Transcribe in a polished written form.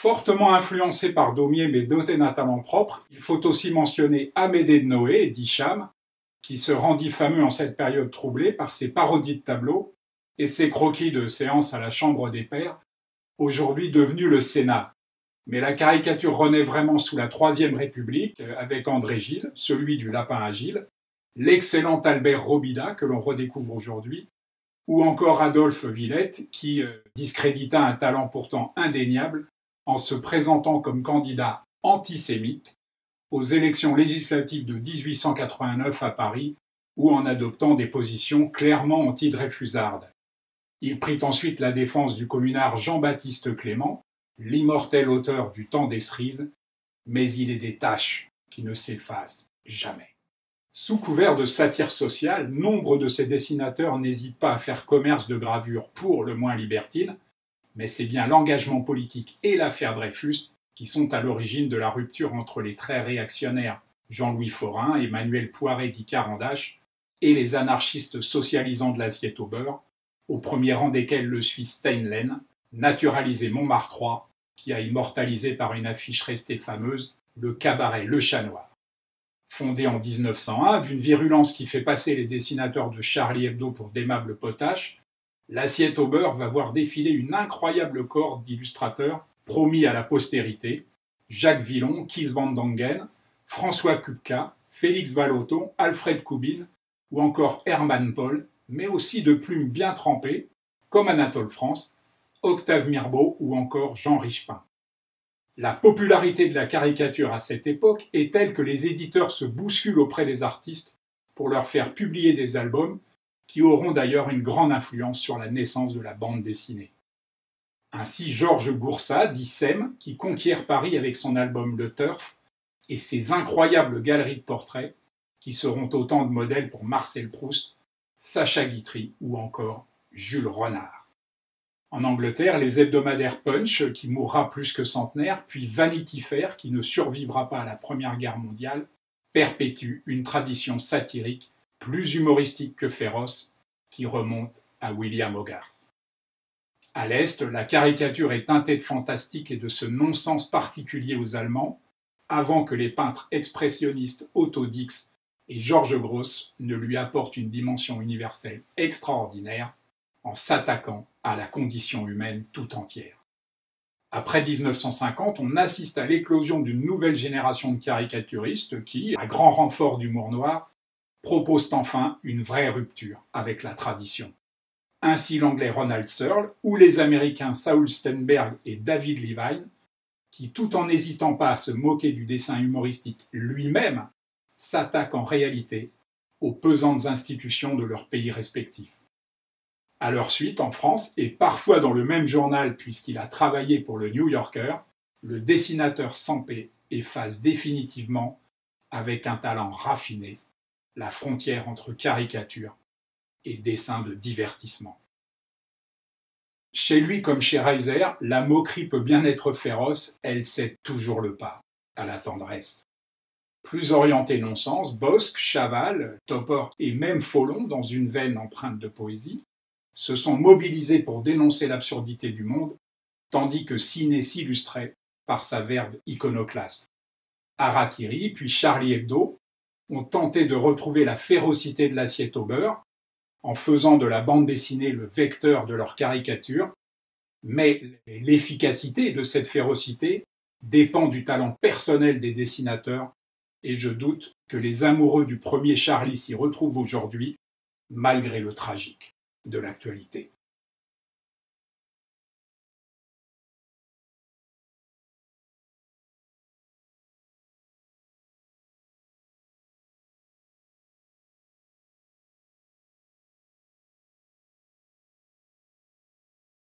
Fortement influencé par Daumier mais doté d'un talent propre, il faut aussi mentionner Amédée de Noé, dit Cham, qui se rendit fameux en cette période troublée par ses parodies de tableaux et ses croquis de séances à la Chambre des Pairs, aujourd'hui devenu le Sénat. Mais la caricature renaît vraiment sous la Troisième République avec André Gill, celui du Lapin Agile, l'excellent Albert Robida que l'on redécouvre aujourd'hui, ou encore Adolphe Villette qui discrédita un talent pourtant indéniable en se présentant comme candidat antisémite aux élections législatives de 1889 à Paris ou en adoptant des positions clairement anti-dreyfusardes. Il prit ensuite la défense du communard Jean-Baptiste Clément, l'immortel auteur du Temps des cerises, mais il est des taches qui ne s'effacent jamais. Sous couvert de satire sociale, nombre de ces dessinateurs n'hésitent pas à faire commerce de gravures pour le moins libertines, mais c'est bien l'engagement politique et l'affaire Dreyfus qui sont à l'origine de la rupture entre les très réactionnaires Jean-Louis Forain, Emmanuel Poiré dit Caran d'Ache et les anarchistes socialisants de l'assiette au beurre, au premier rang desquels le Suisse Steinlen, naturalisé Montmartrois, qui a immortalisé par une affiche restée fameuse le cabaret Le Chat Noir. Fondé en 1901, d'une virulence qui fait passer les dessinateurs de Charlie Hebdo pour d'aimables potaches, l'assiette au beurre va voir défiler une incroyable corde d'illustrateurs promis à la postérité, Jacques Villon, Kees van Dongen, François Kupka, Félix Vallotton, Alfred Kubin ou encore Hermann-Paul, mais aussi de plumes bien trempées, comme Anatole France, Octave Mirbeau ou encore Jean Richepin. La popularité de la caricature à cette époque est telle que les éditeurs se bousculent auprès des artistes pour leur faire publier des albums qui auront d'ailleurs une grande influence sur la naissance de la bande dessinée. Ainsi, Georges Goursat, dit SEM, qui conquiert Paris avec son album Le Turf et ses incroyables galeries de portraits qui seront autant de modèles pour Marcel Proust, Sacha Guitry ou encore Jules Renard. En Angleterre, les hebdomadaires Punch, qui mourra plus que centenaire, puis Vanity Fair, qui ne survivra pas à la Première Guerre mondiale, perpétuent une tradition satirique plus humoristique que féroce qui remonte à William Hogarth. À l'Est, la caricature est teintée de fantastique et de ce non-sens particulier aux Allemands, avant que les peintres expressionnistes Otto Dix et George Grosz ne lui apportent une dimension universelle extraordinaire en s'attaquant à la condition humaine tout entière. Après 1950, on assiste à l'éclosion d'une nouvelle génération de caricaturistes qui, à grand renfort d'humour noir, proposent enfin une vraie rupture avec la tradition. Ainsi l'anglais Ronald Searle ou les américains Saul Steinberg et David Levine, qui tout en n'hésitant pas à se moquer du dessin humoristique lui-même, s'attaquent en réalité aux pesantes institutions de leurs pays respectifs. À leur suite, en France, et parfois dans le même journal puisqu'il a travaillé pour le New Yorker, le dessinateur Sampé efface définitivement, avec un talent raffiné, la frontière entre caricature et dessins de divertissement. Chez lui comme chez Reiser, la moquerie peut bien être féroce, elle cède toujours le pas à la tendresse. Plus orienté non-sens, Bosc, Chaval, Topor et même Folon, dans une veine empreinte de poésie, se sont mobilisés pour dénoncer l'absurdité du monde, tandis que Siné s'illustrait par sa verve iconoclaste. Harakiri, puis Charlie Hebdo, ont tenté de retrouver la férocité de l'assiette au beurre, en faisant de la bande dessinée le vecteur de leur caricature, mais l'efficacité de cette férocité dépend du talent personnel des dessinateurs, et je doute que les amoureux du premier Charlie s'y retrouvent aujourd'hui, malgré le tragique de l'actualité.